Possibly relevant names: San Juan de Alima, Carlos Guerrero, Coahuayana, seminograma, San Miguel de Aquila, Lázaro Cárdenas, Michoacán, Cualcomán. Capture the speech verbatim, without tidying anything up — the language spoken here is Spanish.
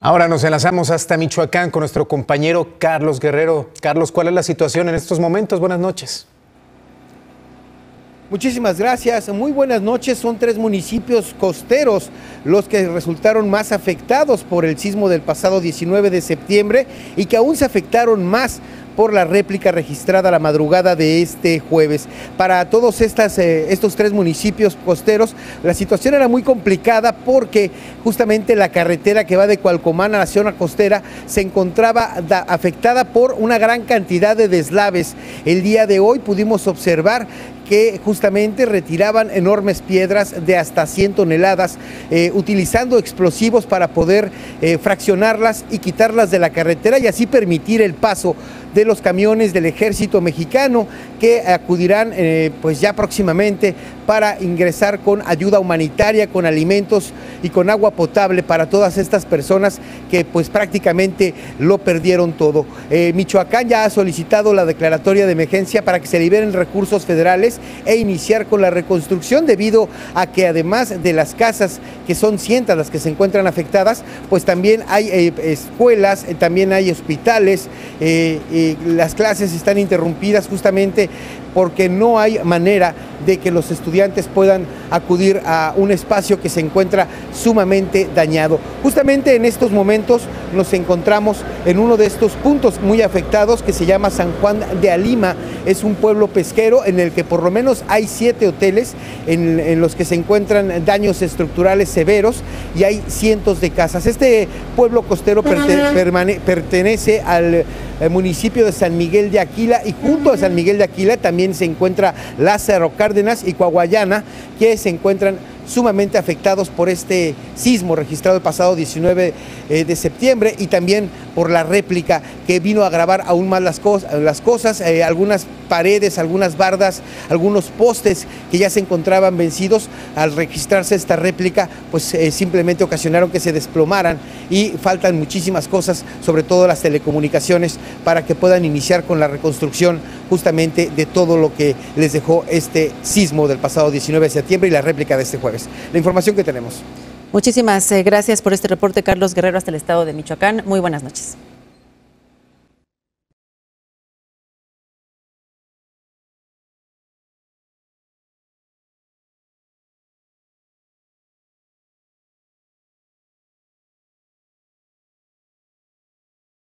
Ahora nos enlazamos hasta Michoacán con nuestro compañero Carlos Guerrero. Carlos, ¿cuál es la situación en estos momentos? Buenas noches. Muchísimas gracias, muy buenas noches. Son tres municipios costeros los que resultaron más afectados por el sismo del pasado diecinueve de septiembre y que aún se afectaron más por la réplica registrada la madrugada de este jueves. Para todos estas, eh, estos tres municipios costeros, la situación era muy complicada porque justamente la carretera que va de Cualcomán a la zona costera se encontraba afectada por una gran cantidad de deslaves. El día de hoy pudimos observar que justamente retiraban enormes piedras de hasta cien toneladas, eh, utilizando explosivos para poder eh, fraccionarlas y quitarlas de la carretera y así permitir el paso de los camiones del ejército mexicano que acudirán eh, pues ya próximamente para ingresar con ayuda humanitaria, con alimentos y con agua potable para todas estas personas que pues prácticamente lo perdieron todo. Eh, Michoacán ya ha solicitado la declaratoria de emergencia para que se liberen recursos federales e iniciar con la reconstrucción, debido a que además de las casas, que son cientos las que se encuentran afectadas, pues también hay eh, escuelas, eh, también hay hospitales, eh, eh, las clases están interrumpidas justamente porque no hay manera de que los estudiantes puedan acudir a un espacio que se encuentra sumamente dañado. Justamente en estos momentos nos encontramos en uno de estos puntos muy afectados que se llama San Juan de Alima. Es un pueblo pesquero en el que por lo menos hay siete hoteles en, en los que se encuentran daños estructurales severos y hay cientos de casas. Este pueblo costero pertene, pertenece al el municipio de San Miguel de Aquila, y junto a San Miguel de Aquila también se encuentra Lázaro Cárdenas y Coahuayana, que se encuentran sumamente afectados por este sismo registrado el pasado diecinueve de septiembre y también por la réplica que vino a agravar aún más las, co las cosas, eh, algunas paredes, algunas bardas, algunos postes que ya se encontraban vencidos al registrarse esta réplica, pues eh, simplemente ocasionaron que se desplomaran y faltan muchísimas cosas, sobre todo las telecomunicaciones, para que puedan iniciar con la reconstrucción justamente de todo lo que les dejó este sismo del pasado diecinueve de septiembre y la réplica de este jueves. La información que tenemos. Muchísimas gracias por este reporte, Carlos Guerrero, hasta el estado de Michoacán. Muy buenas noches.